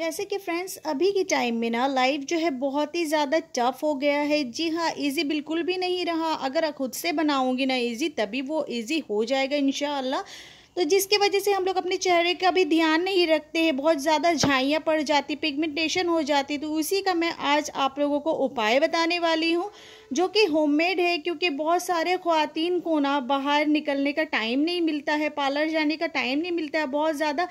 जैसे कि फ्रेंड्स अभी के टाइम में ना लाइफ जो है बहुत ही ज़्यादा टफ हो गया है। जी हाँ, इजी बिल्कुल भी नहीं रहा। अगर खुद से बनाओगे ना इजी, तभी वो इजी हो जाएगा इंशाअल्लाह। तो जिसके वजह से हम लोग अपने चेहरे का भी ध्यान नहीं रखते हैं, बहुत ज़्यादा झाइयाँ पड़ जाती, पिगमेंटेशन हो जाती। तो उसी का मैं आज आप लोगों को उपाय बताने वाली हूँ जो कि होममेड है, क्योंकि बहुत सारे ख्वातीन को ना बाहर निकलने का टाइम नहीं मिलता है, पार्लर जाने का टाइम नहीं मिलता है। बहुत ज़्यादा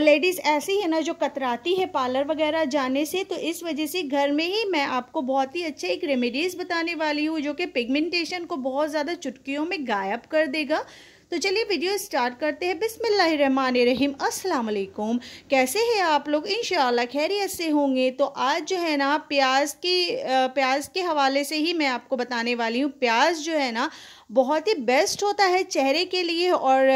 लेडीज़ ऐसी है ना जो कतराती है पार्लर वगैरह जाने से। तो इस वजह से घर में ही मैं आपको बहुत ही अच्छे एक रेमेडीज़ बताने वाली हूँ जो कि पिगमेंटेशन को बहुत ज़्यादा चुटकियों में गायब कर देगा। तो चलिए वीडियो स्टार्ट करते हैं। बिस्मिल्लाहिर्रहमानिर्रहीम। अस्सलाम वालेकुम। कैसे हैं आप लोग? इंशाल्लाह खैरियत से होंगे। तो आज जो है ना प्याज के हवाले से ही मैं आपको बताने वाली हूँ। प्याज जो है ना बहुत ही बेस्ट होता है चेहरे के लिए और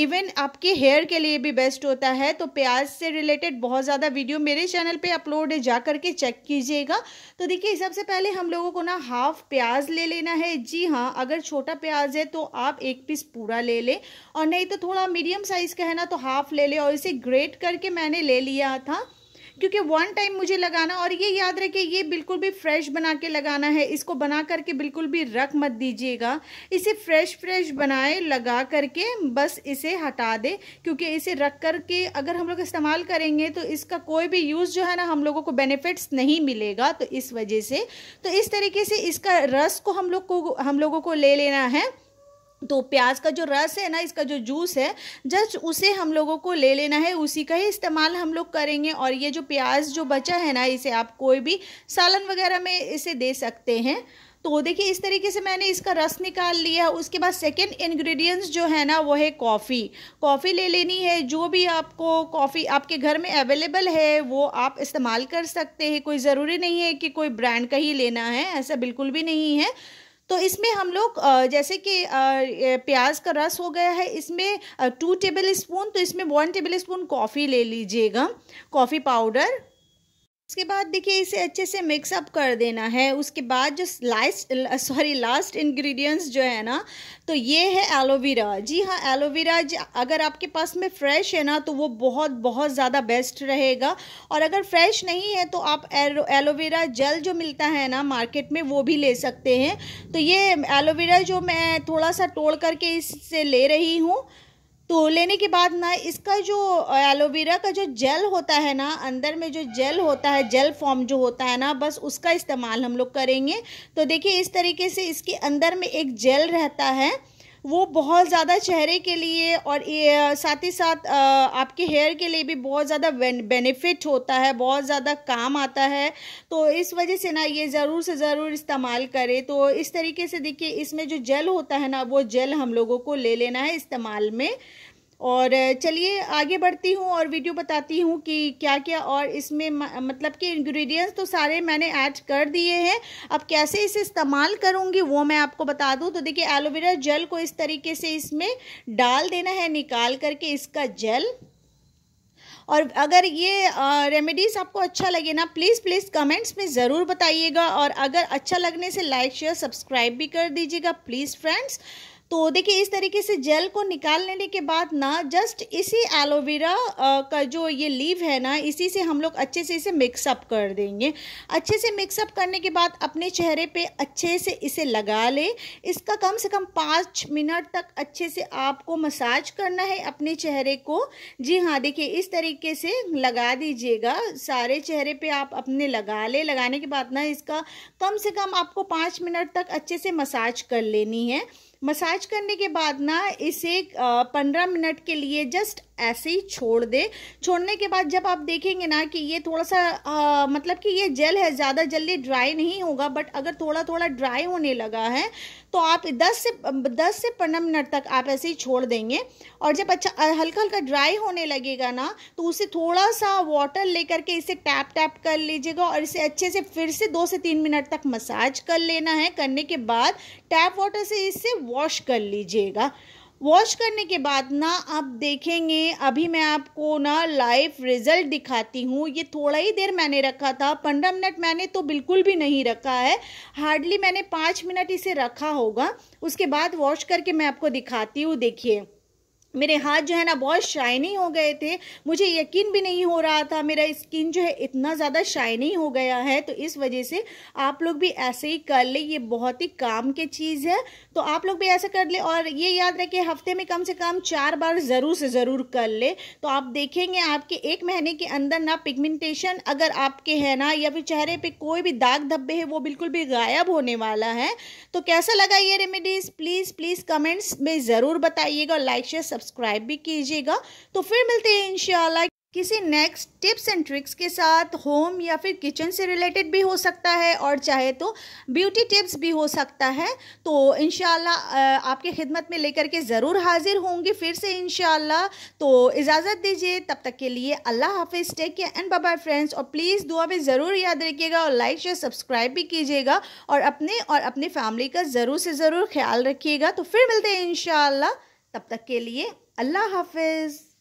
इवन आपके हेयर के लिए भी बेस्ट होता है। तो प्याज से रिलेटेड बहुत ज़्यादा वीडियो मेरे चैनल पे अपलोड है, जा करके चेक कीजिएगा। तो देखिए, सबसे पहले हम लोगों को ना हाफ प्याज ले लेना है। जी हाँ, अगर छोटा प्याज है तो आप एक पीस पूरा ले लें, और नहीं तो थोड़ा मीडियम साइज़ का है ना तो हाफ ले लें। और इसे ग्रेट करके मैंने ले लिया था क्योंकि वन टाइम मुझे लगाना, और ये याद रखिए ये बिल्कुल भी फ्रेश बना के लगाना है। इसको बना करके बिल्कुल भी रख मत दीजिएगा, इसे फ्रेश बनाए लगा करके बस इसे हटा दे, क्योंकि इसे रख करके अगर हम लोग इस्तेमाल करेंगे तो इसका कोई भी यूज़ जो है ना हम लोगों को बेनिफिट्स नहीं मिलेगा। तो इस वजह से तो इस तरीके से इसका रस को हम लोगों को ले लेना है। तो प्याज का जो रस है ना, इसका जो जूस है जस्ट उसे हम लोगों को ले लेना है, उसी का ही इस्तेमाल हम लोग करेंगे। और ये जो प्याज जो बचा है ना, इसे आप कोई भी सालन वगैरह में इसे दे सकते हैं। तो देखिए इस तरीके से मैंने इसका रस निकाल लिया। उसके बाद सेकेंड इंग्रेडिएंट्स जो है ना वो है कॉफ़ी। कॉफ़ी ले लेनी है, जो भी आपको कॉफ़ी आपके घर में अवेलेबल है वो आप इस्तेमाल कर सकते हैं। कोई ज़रूरी नहीं है कि कोई ब्रांड का ही लेना है, ऐसा बिल्कुल भी नहीं है। तो इसमें हम लोग जैसे कि प्याज का रस हो गया है, इसमें 2 टेबल स्पून, तो इसमें 1 टेबल स्पून कॉफ़ी ले लीजिएगा, कॉफ़ी पाउडर। उसके बाद देखिए इसे अच्छे से मिक्सअप कर देना है। उसके बाद जो लास्ट इंग्रेडिएंट्स जो है ना, तो ये है एलोवेरा। जी हाँ, एलोवेरा अगर आपके पास में फ्रेश है ना तो वो बहुत ज़्यादा बेस्ट रहेगा, और अगर फ्रेश नहीं है तो आप एलोवेरा जेल जो मिलता है ना मार्केट में वो भी ले सकते हैं। तो ये एलोवेरा जो मैं थोड़ा सा तोड़ करके इससे ले रही हूँ। तो लेने के बाद ना इसका जो एलोवेरा का जो जेल होता है ना, अंदर में जो जेल होता है, जेल फॉर्म जो होता है ना, बस उसका इस्तेमाल हम लोग करेंगे। तो देखिए इस तरीके से इसके अंदर में एक जेल रहता है, वो बहुत ज़्यादा चेहरे के लिए और साथ ही साथ आपके हेयर के लिए भी बहुत ज़्यादा बेनिफिट होता है, बहुत ज़्यादा काम आता है। तो इस वजह से ना ये ज़रूर से ज़रूर इस्तेमाल करें। तो इस तरीके से देखिए इसमें जो जेल होता है ना वो जेल हम लोगों को ले लेना है इस्तेमाल में। और चलिए आगे बढ़ती हूँ और वीडियो बताती हूँ कि क्या क्या और इसमें मतलब कि इंग्रेडिएंट्स तो सारे मैंने ऐड कर दिए हैं। अब कैसे इसे इस्तेमाल करूँगी वो मैं आपको बता दूँ। तो देखिए एलोवेरा जेल को इस तरीके से इसमें डाल देना है, निकाल करके इसका जेल। और अगर ये रेमेडीज़ आपको अच्छा लगे ना, प्लीज़ कमेंट्स में ज़रूर बताइएगा, और अगर अच्छा लगने से लाइक शेयर सब्सक्राइब भी कर दीजिएगा प्लीज़ फ्रेंड्स। तो देखिए इस तरीके से जेल को निकाल लेने के बाद ना जस्ट इसी एलोवेरा का जो ये लीव है ना, इसी से हम लोग अच्छे से इसे मिक्सअप कर देंगे। अच्छे से मिक्सअप करने के बाद अपने चेहरे पे अच्छे से इसे लगा ले। इसका कम से कम 5 मिनट तक अच्छे से आपको मसाज करना है अपने चेहरे को। जी हाँ, देखिए इस तरीके से लगा दीजिएगा, सारे चेहरे पर आप अपने लगा ले। लगाने के बाद ना इसका कम से कम आपको 5 मिनट तक अच्छे से मसाज कर लेनी है। मसाज करने के बाद ना इसे 15 मिनट के लिए जस्ट ऐसे ही छोड़ दे। छोड़ने के बाद जब आप देखेंगे ना कि ये थोड़ा सा मतलब कि ये जेल है, ज़्यादा जल्दी ड्राई नहीं होगा, बट अगर थोड़ा ड्राई होने लगा है तो आप 10 से 15 मिनट तक आप ऐसे ही छोड़ देंगे। और जब अच्छा हल्का ड्राई होने लगेगा ना तो उसे थोड़ा सा वाटर लेकर के इसे टैप कर लीजिएगा, और इसे अच्छे से फिर से 2 से 3 मिनट तक मसाज कर लेना है। करने के बाद टैप वाटर से इसे वॉश कर लीजिएगा। वॉश करने के बाद ना आप देखेंगे, अभी मैं आपको ना लाइव रिज़ल्ट दिखाती हूँ। ये थोड़ा ही देर मैंने रखा था, 15 मिनट मैंने तो बिल्कुल भी नहीं रखा है, हार्डली मैंने 5 मिनट इसे रखा होगा। उसके बाद वॉश करके मैं आपको दिखाती हूँ। देखिए मेरे हाथ जो है ना बहुत शाइनी हो गए थे, मुझे यकीन भी नहीं हो रहा था मेरा स्किन जो है इतना ज़्यादा शाइनी हो गया है। तो इस वजह से आप लोग भी ऐसे ही कर ले, ये बहुत ही काम की चीज़ है, तो आप लोग भी ऐसे कर ले। और ये याद रखें हफ्ते में कम से कम 4 बार ज़रूर से ज़रूर कर ले, तो आप देखेंगे आपके 1 महीने के अंदर ना पिगमेंटेशन अगर आपके है ना या फिर चेहरे पर कोई भी दाग धब्बे है वो बिल्कुल भी गायब होने वाला है। तो कैसा लगा ये रेमेडीज़ प्लीज़ कमेंट्स में ज़रूर बताइएगा, लाइक शेयर सब्सक्राइब भी कीजिएगा। तो फिर मिलते हैं इंशाल्लाह किसी नेक्स्ट टिप्स एंड ट्रिक्स के साथ, होम या फिर किचन से रिलेटेड भी हो सकता है और चाहे तो ब्यूटी टिप्स भी हो सकता है। तो इंशाल्लाह आपके खिदमत में लेकर के ज़रूर हाजिर होंगी फिर से इंशाल्लाह। तो इजाज़त दीजिए, तब तक के लिए अल्लाह हाफिज़, take care and bye bye friends. और प्लीज़ दुआ में ज़रूर याद रखिएगा और लाइक शेयर सब्सक्राइब भी कीजिएगा और अपने फैमिली का ज़रूर से ज़रूर ख्याल रखिएगा। तो फिर मिलते हैं इंशाल्लाह, तब तक के लिए अल्लाह हाफिज़।